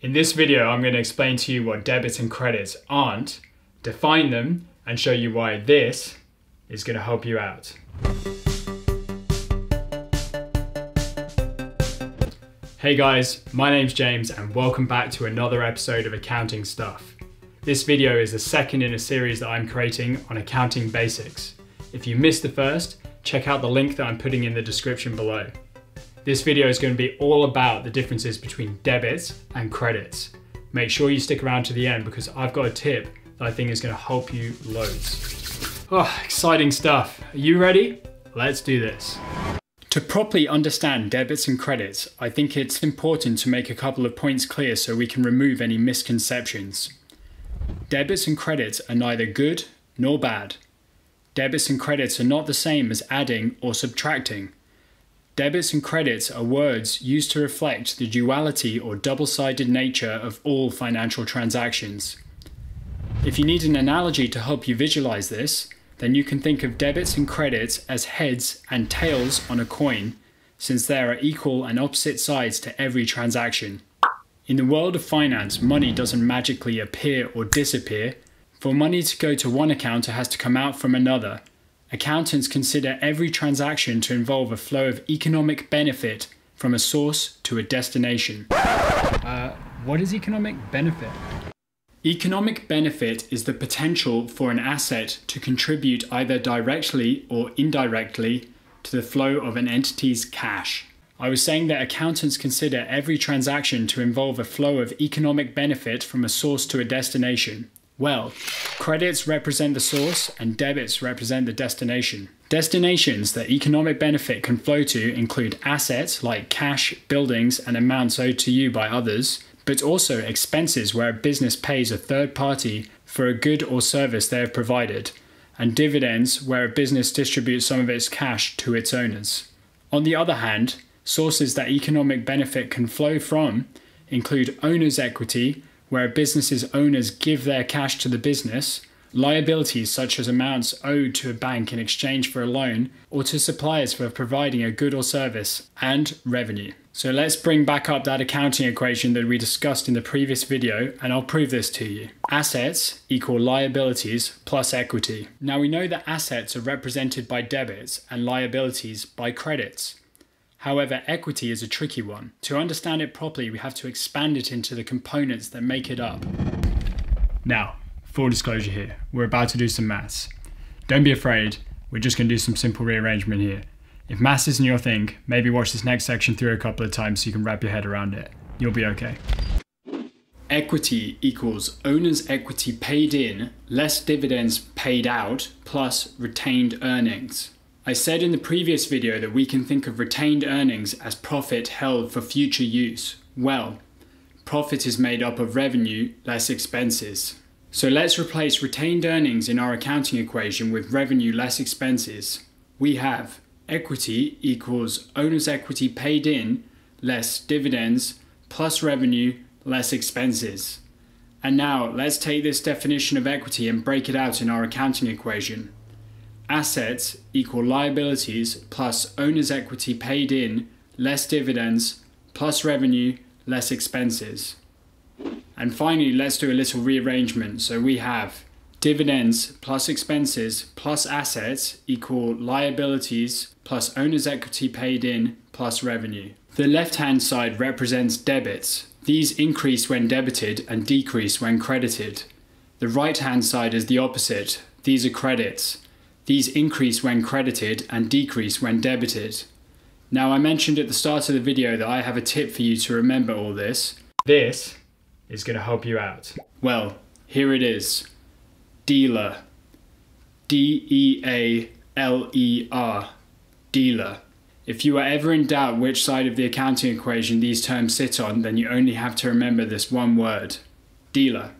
In this video, I'm going to explain to you what debits and credits aren't, define them, and show you why this is going to help you out. Hey guys, my name's James and welcome back to another episode of Accounting Stuff. This video is the second in a series that I'm creating on accounting basics. If you missed the first, check out the link that I'm putting in the description below. This video is going to be all about the differences between debits and credits. Make sure you stick around to the end because I've got a tip that I think is going to help you loads. Oh, exciting stuff. Are you ready? Let's do this. To properly understand debits and credits, I think it's important to make a couple of points clear so we can remove any misconceptions. Debits and credits are neither good nor bad. Debits and credits are not the same as adding or subtracting. Debits and credits are words used to reflect the duality or double-sided nature of all financial transactions. If you need an analogy to help you visualize this, then you can think of debits and credits as heads and tails on a coin, since there are equal and opposite sides to every transaction. In the world of finance, money doesn't magically appear or disappear. For money to go to one account, it has to come out from another. Accountants consider every transaction to involve a flow of economic benefit from a source to a destination. What is economic benefit? Economic benefit is the potential for an asset to contribute either directly or indirectly to the flow of an entity's cash. I was saying that accountants consider every transaction to involve a flow of economic benefit from a source to a destination. Well, credits represent the source and debits represent the destination. Destinations that economic benefit can flow to include assets like cash, buildings, and amounts owed to you by others, but also expenses where a business pays a third party for a good or service they have provided, and dividends where a business distributes some of its cash to its owners. On the other hand, sources that economic benefit can flow from include owner's equity, where a business's owners give their cash to the business, liabilities such as amounts owed to a bank in exchange for a loan, or to suppliers for providing a good or service, and revenue. So let's bring back up that accounting equation that we discussed in the previous video, and I'll prove this to you. Assets equal liabilities plus equity. Now we know that assets are represented by debits and liabilities by credits. However, equity is a tricky one. To understand it properly, we have to expand it into the components that make it up. Now, full disclosure here, we're about to do some maths. Don't be afraid, we're just going to do some simple rearrangement here. If maths isn't your thing, maybe watch this next section through a couple of times so you can wrap your head around it. You'll be okay. Equity equals owner's equity paid in, less dividends paid out, plus retained earnings. I said in the previous video that we can think of retained earnings as profit held for future use. Well, profit is made up of revenue less expenses. So let's replace retained earnings in our accounting equation with revenue less expenses. We have equity equals owner's equity paid in less dividends plus revenue less expenses. And now let's take this definition of equity and break it out in our accounting equation. Assets equal liabilities plus owner's equity paid in, less dividends, plus revenue, less expenses. And finally, let's do a little rearrangement. So we have dividends plus expenses plus assets equal liabilities plus owner's equity paid in, plus revenue. The left-hand side represents debits. These increase when debited and decrease when credited. The right-hand side is the opposite. These are credits. These increase when credited and decrease when debited. Now I mentioned at the start of the video that I have a tip for you to remember all this. This is going to help you out. Well, here it is. Dealer. D-E-A-L-E-R. Dealer. If you are ever in doubt which side of the accounting equation these terms sit on, then you only have to remember this one word. Dealer.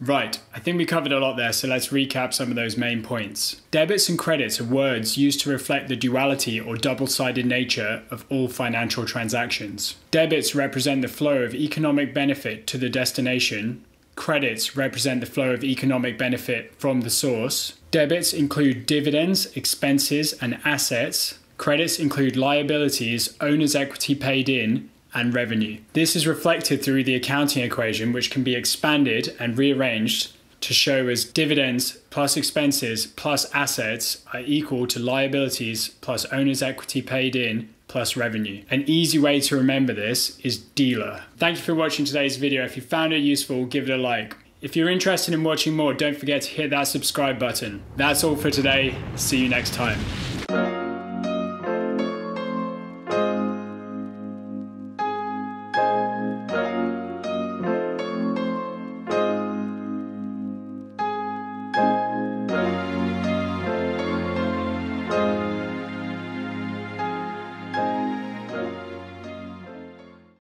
Right, I think we covered a lot there, so let's recap some of those main points. Debits and credits are words used to reflect the duality or double-sided nature of all financial transactions. Debits represent the flow of economic benefit to the destination. Credits represent the flow of economic benefit from the source. Debits include dividends, expenses, and assets. Credits include liabilities, owner's equity paid in, and revenue. This is reflected through the accounting equation, which can be expanded and rearranged to show as dividends plus expenses plus assets are equal to liabilities plus owner's equity paid in plus revenue. An easy way to remember this is dealer. Thank you for watching today's video. If you found it useful, give it a like. If you're interested in watching more, don't forget to hit that subscribe button. That's all for today. See you next time.